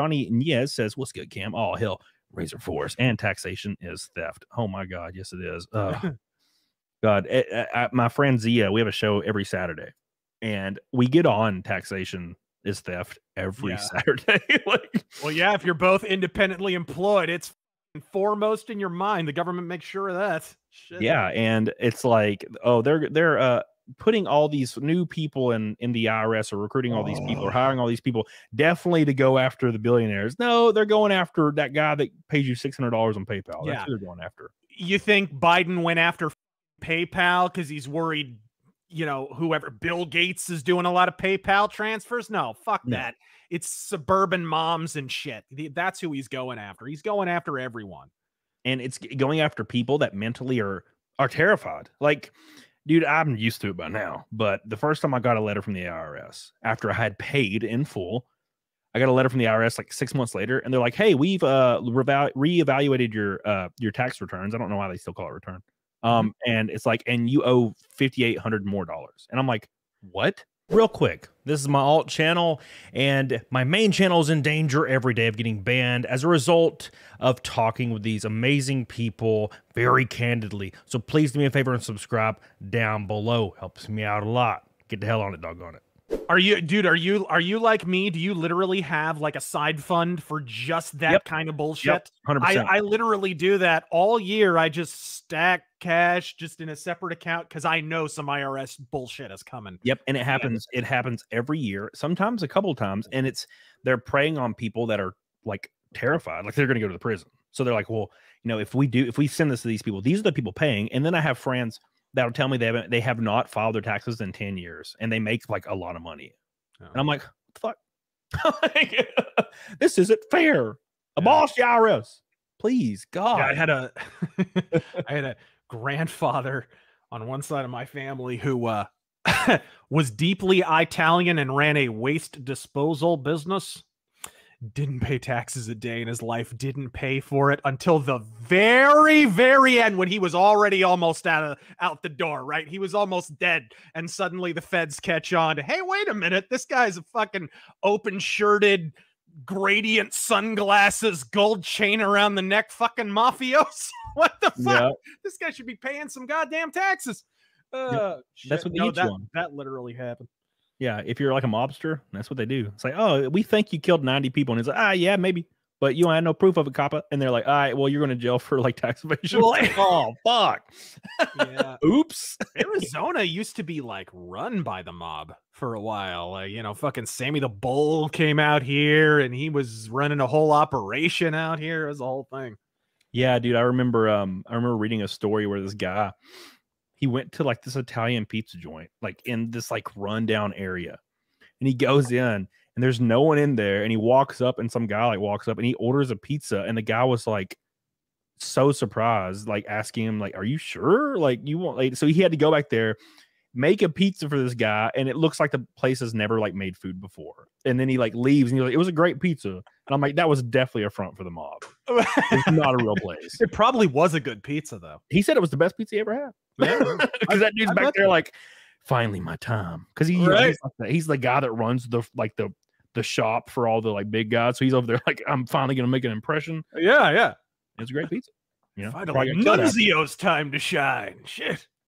Johnny Niez says, "What's good, Cam? Oh, hell, razor force and taxation is theft." Oh my God, yes it is. God, my friend Zia, we have a show every Saturday, and we get on taxation is theft every Saturday. Like, well, yeah, if you're both independently employed, it's foremost in your mind. The government makes sure of that. Shit. Yeah, and it's like, oh, they're putting all these new people in the IRS, or recruiting all these people, or hiring all these people, definitely to go after the billionaires. No, they're going after that guy that pays you $600 on PayPal. Yeah. That's who they're going after. You think Biden went after PayPal because he's worried, you know, whoever Bill Gates is doing a lot of PayPal transfers? No, fuck that. It's suburban moms and shit. That's who he's going after. He's going after everyone. And it's going after people that mentally are terrified. Like, dude, I'm used to it by now, but the first time I got a letter from the IRS after I had paid in full, I got a letter from the IRS like 6 months later, and they're like, "Hey, we've reevaluated your tax returns." I don't know why they still call it return. And it's like, and you owe $5,800 more. And I'm like, what? Real quick, this is my alt channel, and my main channel is in danger every day of getting banned as a result of talking with these amazing people very candidly. So please do me a favor and subscribe down below. Helps me out a lot. Get the hell on it, doggone it. Are you, dude, are you like me? Do you literally have like a side fund for just that kind of bullshit? Yep, 100%. I literally do that all year. I just stack cash just in a separate account because I know some IRS bullshit is coming. Yep. And it happens. It happens every year, sometimes a couple times. And it's, they're preying on people that are like terrified, like they're going to go to the prison. So they're like, well, you know, if we send this to these people, these are the people paying. And then I have friends that'll tell me they have not filed their taxes in 10 years and they make like a lot of money. Oh. And I'm like, what the fuck? Like, this isn't fair. Abolish the IRS. Please, God. Yeah, I had a grandfather on one side of my family who was deeply Italian and ran a waste disposal business, didn't pay taxes a day in his life, didn't pay for it until the very end when he was already almost out the door, right? He was almost dead, and suddenly the feds catch on to, hey, wait a minute, this guy's a fucking open-shirted, gradient sunglasses, gold chain around the neck, fucking mafioso. What the fuck? Yeah. This guy should be paying some goddamn taxes. Shit. That's what they that literally happened. Yeah, if you're like a mobster, that's what they do. It's like, oh, we think you killed 90 people, and it's like, ah, yeah, maybe, but you don't have no proof of it, coppa. And they're like, all right, well, you're going to jail for like tax evasion. Well, oh, fuck. Yeah. Oops. Arizona used to be like run by the mob for a while. You know, fucking Sammy the Bull came out here and he was running a whole operation out here. It was the whole thing. Yeah, dude, I remember reading a story where this guy, he went to like this Italian pizza joint, like in this like rundown area, and he goes in, and there's no one in there, and he walks up, and some guy like walks up, and he orders a pizza, and the guy was like so surprised, like asking him like, "Are you sure? Like you want?" Like, so he had to go back there, make a pizza for this guy, and it looks like the place has never like made food before. And then he like leaves, and he's like, "It was a great pizza," and I'm like, "That was definitely a front for the mob. It's not a real place." It probably was a good pizza though. He said it was the best pizza he ever had. Yeah, because that dude's back there like, finally my time. Because he, right, he's the guy that runs the shop for all the like big guys, so he's over there like, I'm finally gonna make an impression. Yeah, it's a great pizza. You know, finally Nunzio's time to shine. Shit.